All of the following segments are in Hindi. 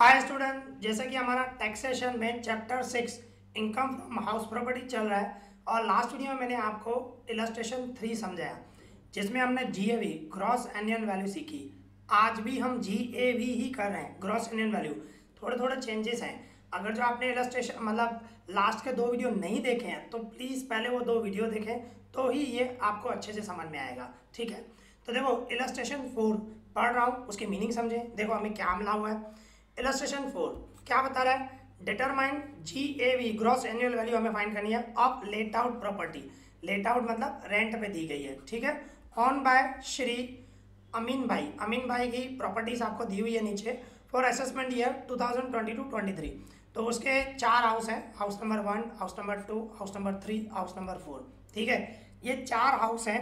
हाय स्टूडेंट, जैसा कि हमारा टैक्सेशन में chapter 6 income from house property चल रहा है और लास्ट वीडियो में मैंने आपको इलस्ट्रेशन 3 समझाया जिसमें हमने जीएवी ग्रॉस एनियन वैल्यू सीखी। आज भी हम जीएवी ही कर रहे हैं, ग्रॉस एनियन वैल्यू। थोड़े थोड़े चेंजेस हैं। अगर जो आपने इलस्ट्रेशन मतलब लास्ट के 2 वीडियो नहीं देखे हैं तो प्लीज़ पहले वो 2 वीडियो देखें तो ही ये आपको अच्छे से समझ में आएगा। ठीक है, तो देखो इलस्ट्रेशन 4 पढ़ रहा हूँ, उसकी मीनिंग समझें। देखो हमें क्या मिला हुआ है। इलस्ट्रेशन 4 क्या बता रहा है? Determine GAV gross annual value हमें फाइंड करनी है of let out property. Let out मतलब रेंट पे दी गई है। ठीक है, ऑन बाय श्री अमीन भाई। अमीन भाई की प्रॉपर्टीज आपको दी हुई है नीचे फॉर असेसमेंट ईयर 2022-23। तो उसके 4 हाउस हैं, house number 1, house number 2, house number 3, house number 4। ठीक है, ये 4 हाउस हैं,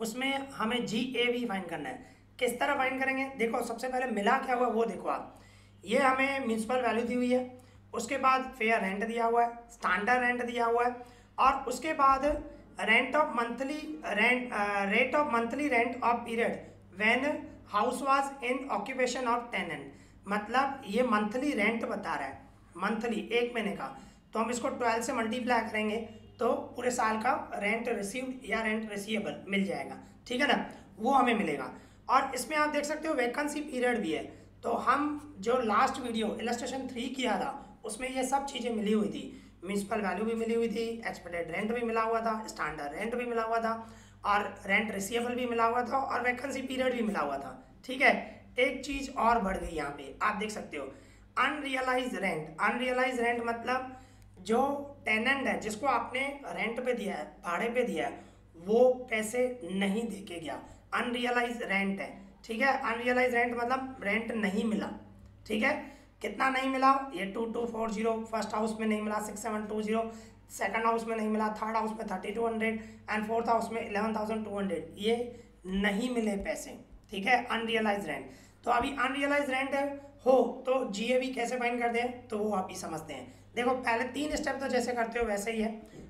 उसमें हमें जीएवी फाइंड करना है। किस तरह फाइंड करेंगे? देखो सबसे पहले मिला क्या हुआ वो देखो आप। ये हमें म्यूनसिपल वैल्यू दी हुई है, उसके बाद फेयर रेंट दिया हुआ है, स्टैंडर्ड रेंट दिया हुआ है और उसके बाद rate of monthly rent of period when house was in occupation of tenant. मतलब ये मंथली रेंट बता रहा है, मंथली एक महीने का। तो हम इसको 12 से मल्टीप्लाई करेंगे तो पूरे साल का रेंट रिसीव्ड या रेंट रिसीवेबल मिल जाएगा। ठीक है ना, वो हमें मिलेगा। और इसमें आप देख सकते हो वैकेंसी पीरियड भी है। तो हम जो लास्ट वीडियो इलस्ट्रेशन 3 किया था उसमें ये सब चीज़ें मिली हुई थी। म्यूनसिपल वैल्यू भी मिली हुई थी, एक्सपेक्टेड रेंट भी मिला हुआ था, स्टैंडर्ड रेंट भी मिला हुआ था और रेंट रिसीवेबल भी मिला हुआ था और वैकेंसी पीरियड भी मिला हुआ था। ठीक है, एक चीज़ और बढ़ गई यहाँ पे, आप देख सकते हो अनरियलाइज रेंट। अनरियलाइज रेंट मतलब जो टेनेंट है जिसको आपने रेंट पे दिया है, भाड़े पे दिया है, वो पैसे नहीं देके गया, अनरियलाइज रेंट है। ठीक है, अनरियलाइज रेंट मतलब रेंट नहीं मिला। ठीक है, कितना नहीं मिला? ये 2240 फर्स्ट हाउस में नहीं मिला, 6720 सेकंड हाउस में नहीं मिला, थर्ड हाउस में 3200 एंड फोर्थ हाउस में 11200। ये नहीं मिले पैसे। ठीक है, अनरियलाइज रेंट। तो अभी अनरियलाइज रेंट हो तो जीएवी कैसे फाइंड करते हैं तो वो आप ही समझते हैं। देखो पहले 3 स्टेप तो जैसे करते हो वैसे ही है।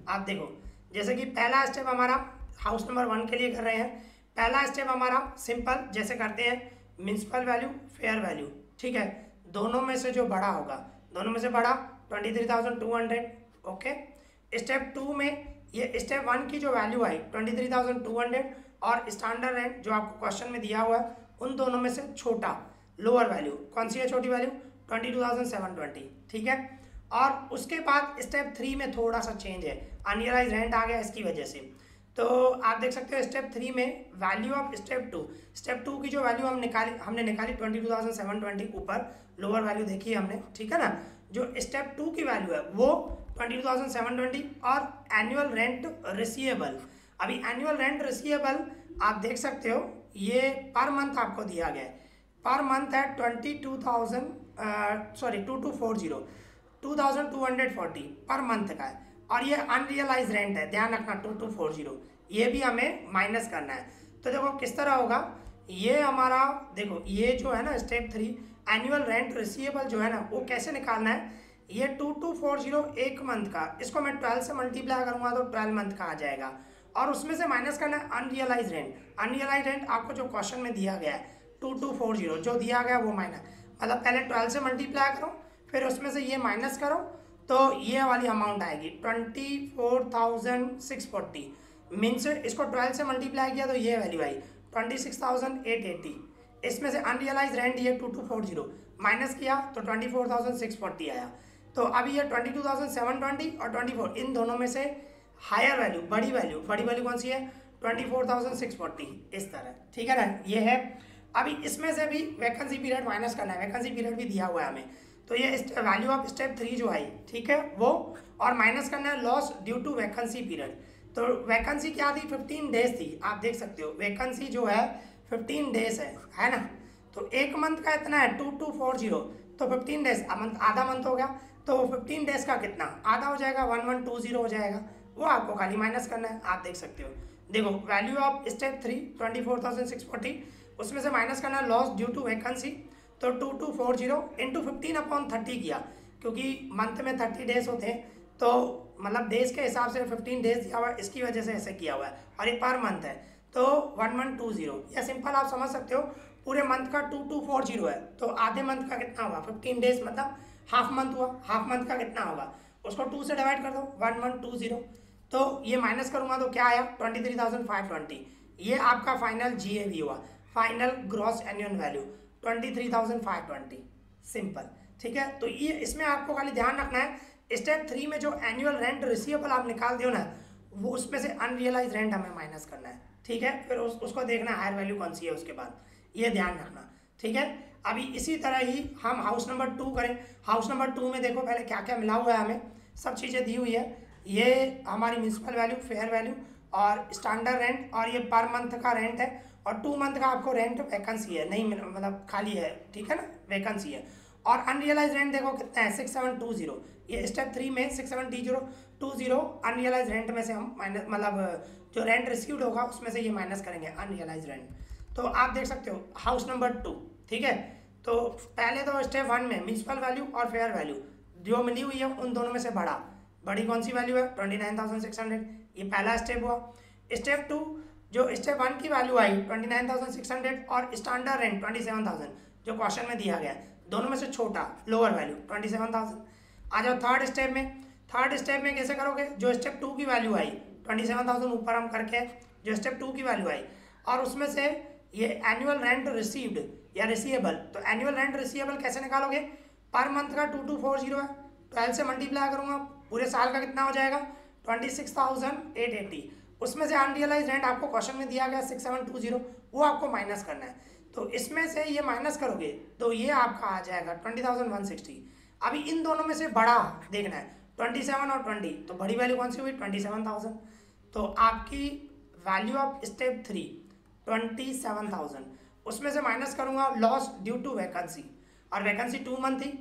आप देखो जैसे कि पहला स्टेप हमारा हाउस नंबर 1 के लिए कर रहे हैं। पहला स्टेप हमारा सिंपल जैसे करते हैं, म्यूनसिपल वैल्यू फेयर वैल्यू। ठीक है, दोनों में से जो बड़ा होगा, दोनों में से बड़ा 23,200। ओके, स्टेप 2 में ये स्टेप 1 की जो वैल्यू आई 23,200 और स्टैंडर्ड रेंट जो आपको क्वेश्चन में दिया हुआ है उन दोनों में से छोटा लोअर वैल्यू कौन सी है? छोटी वैल्यू 22,720। ठीक है, और उसके बाद स्टेप 3 में थोड़ा सा चेंज है, अनरियलाइज रेंट आ गया इसकी वजह से। तो आप देख सकते हो स्टेप 3 में वैल्यू ऑफ स्टेप 2, स्टेप 2 की जो वैल्यू हमने निकाली 22,720, ऊपर लोअर वैल्यू देखी है हमने। ठीक है ना, जो स्टेप 2 की वैल्यू है वो 22,720 और एनुअल रेंट रिसीवेबल। अभी एनुअल रेंट रिसीवेबल आप देख सकते हो ये पर मंथ आपको दिया गया है। पर मंथ है 22,240 पर मंथ का है और ये अनरियलाइज रेंट है, ध्यान रखना 2240। ये भी हमें माइनस करना है। तो देखो किस तरह होगा ये हमारा। देखो ये जो है ना स्टेप 3 एनुअल रेंट रिसीवेबल जो है ना वो कैसे निकालना है? ये 2240 एक मंथ का, इसको मैं 12 से मल्टीप्लाई करूँगा तो 12 मंथ का आ जाएगा और उसमें से माइनस करना है अनरियलाइज रेंट। अनरियलाइज रेंट आपको जो क्वेश्चन में दिया गया है 2240 जो दिया गया वो माइनस, मतलब पहले 12 से मल्टीप्लाई करो फिर उसमें से ये माइनस करो तो ये वाली अमाउंट आएगी 24,640। मीन्स इसको 12 से मल्टीप्लाई किया तो ये वैल्यू आई 26,880। इसमें से अनरियलाइज रेंट ये 2240 माइनस किया तो 24,640 आया। तो अभी ये 22,720 और 24 इन दोनों में से हायर वैल्यू बड़ी वैल्यू कौन सी है? 24,640 इस तरह। ठीक है ना, ये है। अभी इसमें से भी वैकेंसी पीरियड माइनस करना है, वैकेंसी पीरियड भी दिया हुआ है हमें। तो ये वैल्यू ऑफ स्टेप 3 जो आई ठीक है वो, और माइनस करना है loss due to vacancy period. तो वैकेंसी क्या थी? 15 डेज थी। आप देख सकते हो वैकेंसी जो है 15 डेज है ना। तो एक मंथ का इतना है 2240 तो 15 डेज आधा मंथ हो गया तो 15 डेज का कितना आधा हो जाएगा 1120 हो जाएगा। वो आपको खाली माइनस करना है। आप देख सकते हो देखो वैल्यू ऑफ स्टेप 3 24,640 उसमें से माइनस करना है लॉस ड्यू टू वैकेंसी। तो 2240 इंटू 15/30 किया क्योंकि मंथ में 30 डेज होते हैं तो मतलब डेज के हिसाब से 15 डेज दिया हुआ है, इसकी वजह से ऐसे किया हुआ है और ये पर मंथ है। तो 1120 या सिंपल आप समझ सकते हो पूरे मंथ का 2240 है तो आधे मंथ का कितना होगा 15 डेज मतलब हाफ मंथ हुआ। हाफ मंथ का कितना होगा उसको 2 से डिवाइड कर दो 1120। तो ये माइनस करूँगा तो क्या आया 23,520। ये आपका फाइनल GAV हुआ final gross annual value 23,520 simple. ठीक है तो ये इसमें आपको खाली ध्यान रखना है स्टेप 3 में जो एनुअल रेंट रिसीवेबल आप निकाल दो ना वो उसमें से अनरियलाइज रेंट हमें माइनस करना है। ठीक है फिर उसको देखना हायर वैल्यू कौन सी है उसके बाद ये ध्यान रखना। ठीक है अभी इसी तरह ही हम हाउस नंबर 2 करें। हाउस नंबर 2 में देखो पहले क्या क्या मिला हुआ है हमें सब चीज़ें दी हुई है। ये हमारी म्यूनसिपल वैल्यू फेयर वैल्यू और स्टैंडर्ड रेंट और ये पर मंथ का रेंट है और 2 मंथ का आपको रेंट वैकेंसी है नहीं मतलब खाली है। ठीक है ना वैकेंसी है और अनरियलाइज रेंट देखो कितना है 6720। ये स्टेप 3 में 6720 अनरियलाइज रेंट में से हम माइनस मतलब जो रेंट रिसीव्ड होगा उसमें से ये माइनस करेंगे अनरियलाइज रेंट। तो आप देख सकते हो हाउस नंबर 2। ठीक है तो पहले तो स्टेप 1 में म्यूनसिपल वैल्यू और फेयर वैल्यू जो मिली हुई है उन दोनों में से बड़ी कौन सी वैल्यू है 29,600 ये पहला स्टेप हुआ। स्टेप 2 जो स्टेप 1 की वैल्यू आई 29,600 और स्टैंडर्ड रेंट 27,000 जो क्वेश्चन में दिया गया है दोनों में से छोटा लोअर वैल्यू 27,000। आ जाओ थर्ड स्टेप में कैसे करोगे जो स्टेप 2 की वैल्यू आई 27,000 ऊपर हम करके जो स्टेप 2 की वैल्यू आई और उसमें से ये एनुअल रेंट रिसीव्ड या रिसीवेबल। तो एनुअल रेंट रिसीवेबल कैसे निकालोगे पर मंथ का 2240 है 12 से मल्टीप्लाई करूँगा पूरे साल का कितना हो जाएगा 26,880। उसमें से अनरियलाइज रेंट आपको क्वेश्चन में दिया गया 6720 वो आपको माइनस करना है तो इसमें से ये माइनस करोगे तो ये आपका आ जाएगा 20,160। अभी इन दोनों में से बड़ा देखना है 27 और 20 तो बड़ी वैल्यू कौन सी हुई 27,000। तो आपकी वैल्यू ऑफ स्टेप 3 27,000 उसमें से माइनस करूँगा लॉस ड्यू टू वैकेंसी और वैकेंसी 2 मंथ थी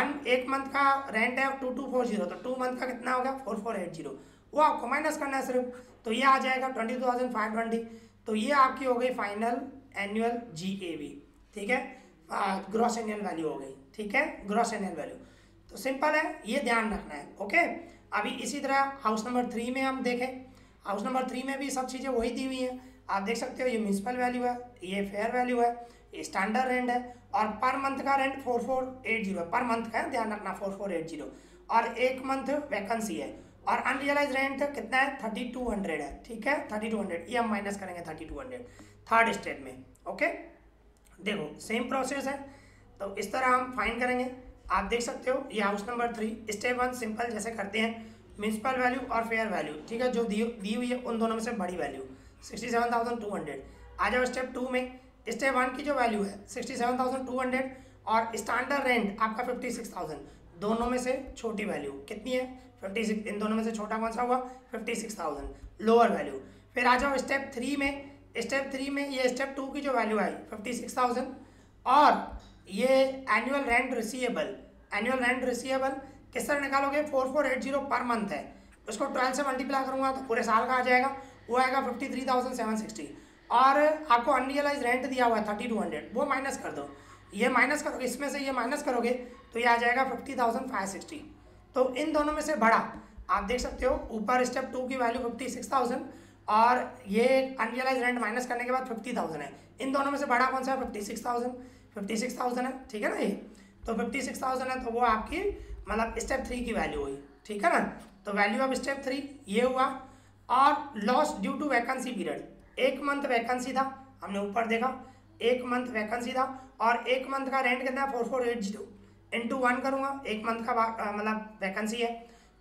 1 मंथ का रेंट है 2240 तो 2 मंथ का कितना होगा 4480 वो आपको माइनस करना है सिर्फ तो ये आ जाएगा 22,520। तो ये आपकी हो गई फाइनल एनुअल GAV। ठीक है ग्रॉस एनुअल वैल्यू हो गई। ठीक है ग्रॉस एनुअल वैल्यू तो सिंपल है ये ध्यान रखना है। ओके अभी इसी तरह हाउस नंबर 3 में हम देखें हाउस नंबर 3 में भी सब चीज़ें वही दी हुई हैं आप देख सकते हो। ये म्यूनसिपल वैल्यू है ये फेयर वैल्यू है स्टैंडर्ड रेंट है और पर मंथ का रेंट 4480 पर मंथ का ध्यान रखना 4480 और 1 मंथ वैकेंसी है और अनरियलाइज रेंट कितना है 3200 है। ठीक है 3200 ये हम माइनस करेंगे 3200 थर्ड स्टेप में। ओके देखो सेम प्रोसेस है तो इस तरह हम फाइंड करेंगे। आप देख सकते हो ये हाउस नंबर 3 स्टेप 1 सिंपल जैसे करते हैं म्यूनसिपल वैल्यू और फेयर वैल्यू। ठीक है जो दी हुई है उन दोनों में से बड़ी वैल्यू 67,200। आ जाओ स्टेप 2 में स्टेप 1 की जो वैल्यू है 67,200 और स्टैंडर्ड रेंट आपका 56,000 दोनों में से छोटी वैल्यू कितनी है 56 इन दोनों में से छोटा कौन सा हुआ 56,000 लोअर वैल्यू। फिर आ जाओ स्टेप 3 में ये स्टेप 2 की जो वैल्यू आई 56,000 और ये एनुअल रेंट रिसीवेबल किस तरह निकालोगे 4480 पर मंथ है उसको 12 से मल्टीप्लाई करूँगा तो पूरे साल का आ जाएगा वो आएगा 53,760 और आपको अनरियलाइज रेंट दिया हुआ है 3200 वो माइनस कर दो ये माइनस करोगे इसमें से ये माइनस करोगे तो ये आ जाएगा 50,560। तो इन दोनों में से बड़ा आप देख सकते हो ऊपर स्टेप 2 की वैल्यू 56,000 और ये अनरियलाइज रेंट माइनस करने के बाद 50,000 है इन दोनों में से बड़ा कौन सा है 56,000 है। ठीक है ना ये तो 56,000 है तो वो आपकी मतलब स्टेप 3 की वैल्यू हुई। ठीक है ना तो वैल्यू ऑफ स्टेप 3 ये हुआ और loss due to vacancy period 1 month vacancy था हमने ऊपर देखा 1 मंथ वैकेंसी था और 1 मंथ का रेंट कितना 4480 × 1 करूँगा 1 मंथ का मतलब वैकेंसी है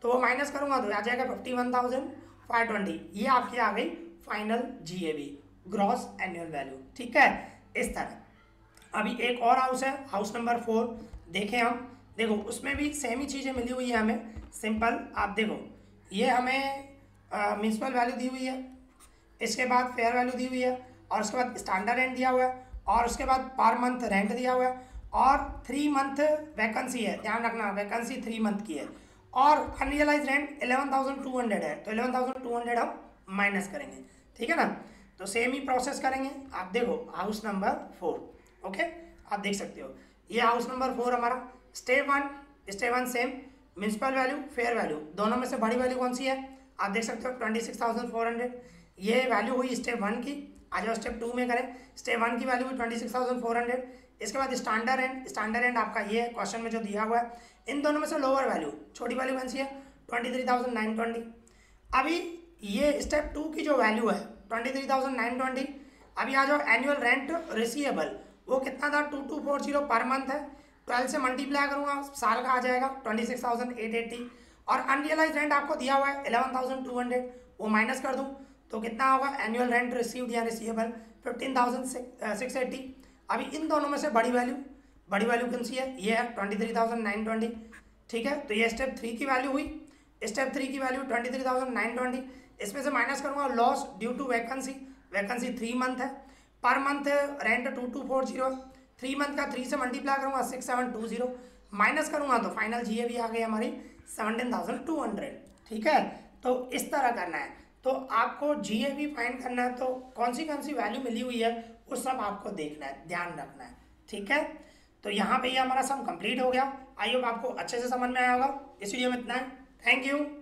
तो वो माइनस करूँगा तो आ जाएगा 51,520। ये आपकी आ गई final GAV gross annual value. ठीक है इस तरह अभी एक और हाउस है हाउस नंबर 4 देखें हम। देखो उसमें भी सेम ही चीज़ें मिली हुई है हमें सिंपल। आप देखो ये हमें म्यूनसिपल वैल्यू दी हुई है इसके बाद फेयर वैल्यू दी हुई है और उसके बाद स्टैंडर्ड रेंट दिया हुआ है और उसके बाद पर मंथ रेंट दिया हुआ है और 3 मंथ वैकेंसी है ध्यान रखना वैकेंसी 3 मंथ की है और अनरियलाइज रेंट 11,200 है तो 11,200 हम माइनस करेंगे। ठीक है ना तो सेम ही प्रोसेस करेंगे। आप देखो हाउस नंबर 4 ओके आप देख सकते हो ये हाउस नंबर 4 हमारा step 1 same municipal value fair value दोनों में से बड़ी वैल्यू कौन सी है आप देख सकते हो 26,400 ये वैल्यू हुई स्टेप वन की। आज हम स्टेप टू में करें। स्टेप वन की वैल्यू हुई 26,400। इसके बाद स्टैंडर्ड एंड आपका ये क्वेश्चन में जो दिया हुआ है, इन दोनों में से लोअर वैल्यू छोटी वैल्यू कौन सी है, 23,920। अभी ये स्टेप टू की जो वैल्यू है 23,920। अभी यहाँ जो एनुअल रेंट रिसीवेबल वो कितना था, 2240 पर मंथ है। 12 से मल्टीप्लाई करूँगा, साल का आ जाएगा 26,880। और अनरियलाइज रेंट आपको दिया हुआ है 11,200, वो माइनस कर दूँ तो कितना होगा एनुअल रेंट रिसीव्ड या रिसीवेबल 15,680। अभी इन दोनों में से बड़ी वैल्यू कौन सी है, ये है 23,920। ठीक है, तो ये स्टेप थ्री की वैल्यू हुई। स्टेप थ्री की वैल्यू 23,920। इसमें से माइनस करूँगा loss due to vacancy 3 month है। पर मंथ रेंट 2240, 3 मंथ का 3 से मल्टीप्लाई करूँगा 6720, माइनस करूँगा तो फाइनल जी ए भी आ गई हमारी 17,200। ठीक है, तो इस तरह करना है। तो आपको जी ए भी फाइंड करना है, तो कौन सी वैल्यू मिली हुई है वो सब आपको देखना है, ध्यान रखना है। ठीक है, तो यहाँ पे ये हमारा सम कंप्लीट हो गया। आई होप आपको अच्छे से समझ में आया होगा। इस वीडियो में इतना है। Thank you.